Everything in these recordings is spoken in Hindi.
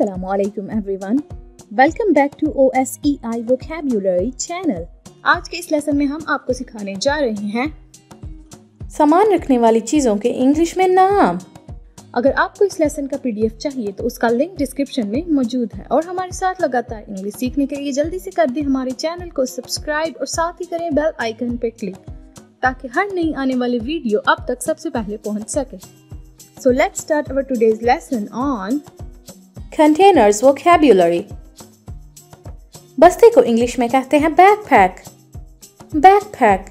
Assalamu alaikum everyone. Welcome back to OSEI Vocabulary channel. आज के इस लेसन में हम आपको सिखाने जा रहे हैं सामान रखने वाली चीजों के इंग्लिश में नाम। अगर आपको इस लेसन का PDF चाहिए तो उसका लिंक डिस्क्रिप्शन में मौजूद है। और हमारे साथ लगातार इंग्लिश सीखने के लिए जल्दी से कर दें हमारे चैनल को सब्सक्राइब और साथ ही करें बेल आइकन पर क्लिक ताकि हर नई आने वाली वीडियो आप तक सबसे पहले पहुंच सके। So let's start our today's lesson on Containers Vocabulary. बस्ते को इंग्लिश में कहते हैं बैकपैक। बैकपैक।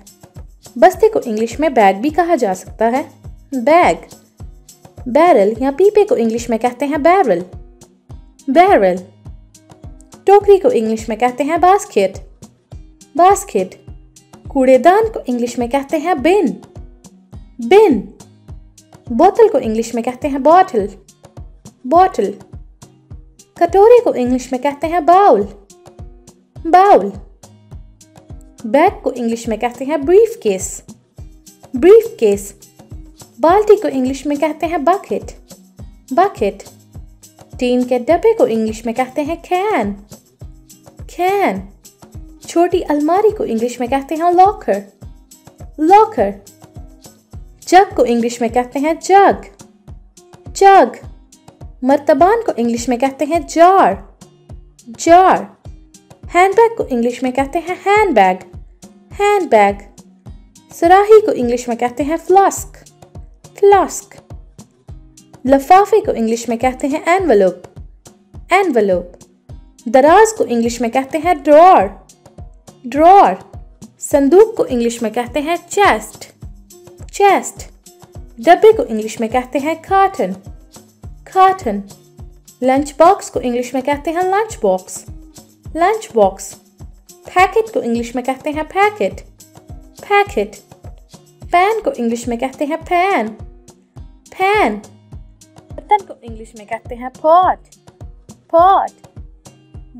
बस्ते को इंग्लिश में बैग भी कहा जा सकता है, बैग। बैरल या पीपे को इंग्लिश में कहते हैं बैरल, बैरल। टोकरी को इंग्लिश में कहते हैं बास्केट, बास्केट। कूड़ेदान को इंग्लिश में कहते हैं बिन, बिन। बोतल को इंग्लिश में कहते हैं बॉटल, बॉटल। कटोरे को इंग्लिश में कहते हैं बाउल, बाउल। बैग को इंग्लिश में कहते हैं ब्रीफकेस, ब्रीफकेस। बाल्टी को इंग्लिश में कहते हैं बकेट, बकेट। टीन के डब्बे को इंग्लिश में कहते हैं कैन, कैन। छोटी अलमारी को इंग्लिश में कहते हैं लॉकर, लॉकर। जग को इंग्लिश में कहते हैं जग, जग। मर्तबान को इंग्लिश में कहते हैं जार, जार। हैंडबैग को इंग्लिश में कहते हैं हैंडबैग, हैंडबैग। सराही को इंग्लिश में कहते हैं फ्लास्क, फ्लास्क। लफाफे को इंग्लिश में कहते हैं एनवलप, एनवलप। दराज को इंग्लिश में कहते हैं ड्रॉर, ड्रॉर। संदूक को इंग्लिश में कहते हैं चेस्ट, चेस्ट। डब्बे को इंग्लिश में कहते हैं कार्टन, कार्टन। लंच बॉक्स को इंग्लिश में कहते हैं lunch box, lunch box. Packet को इंग्लिश में कहते हैं पैकेट, पैकेट। पैन को इंग्लिश में कहते हैं पैन, पैन। बर्तन को इंग्लिश में कहते हैं पॉट, पॉट।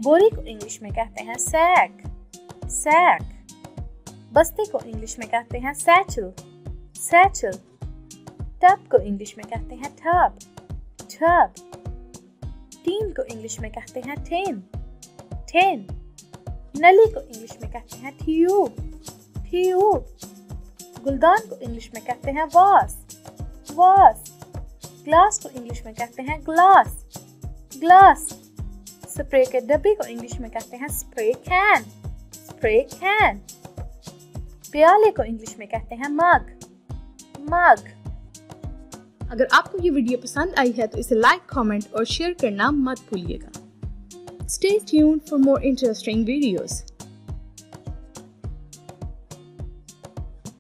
बोरी को इंग्लिश में कहते हैं सैक, सैक। बस्ते को इंग्लिश में कहते हैं सैचल, सैचल। टब को इंग्लिश में कहते हैं टब, टब। टीन को इंग्लिश में कहते हैं टीन, टीन। नली को इंग्लिश में कहते हैं ट्यूब, ट्यूब। गुलदान को इंग्लिश में कहते हैं वास, वास। ग्लास को इंग्लिश में कहते हैं ग्लास, ग्लास। स्प्रे के डब्बे को इंग्लिश में कहते हैं स्प्रे कैन, स्प्रे कैन। प्याले को इंग्लिश में कहते हैं मग, मग। अगर आपको ये वीडियो पसंद आई है तो इसे लाइक, कमेंट और शेयर करना मत भूलिएगा। Stay tuned for more interesting videos.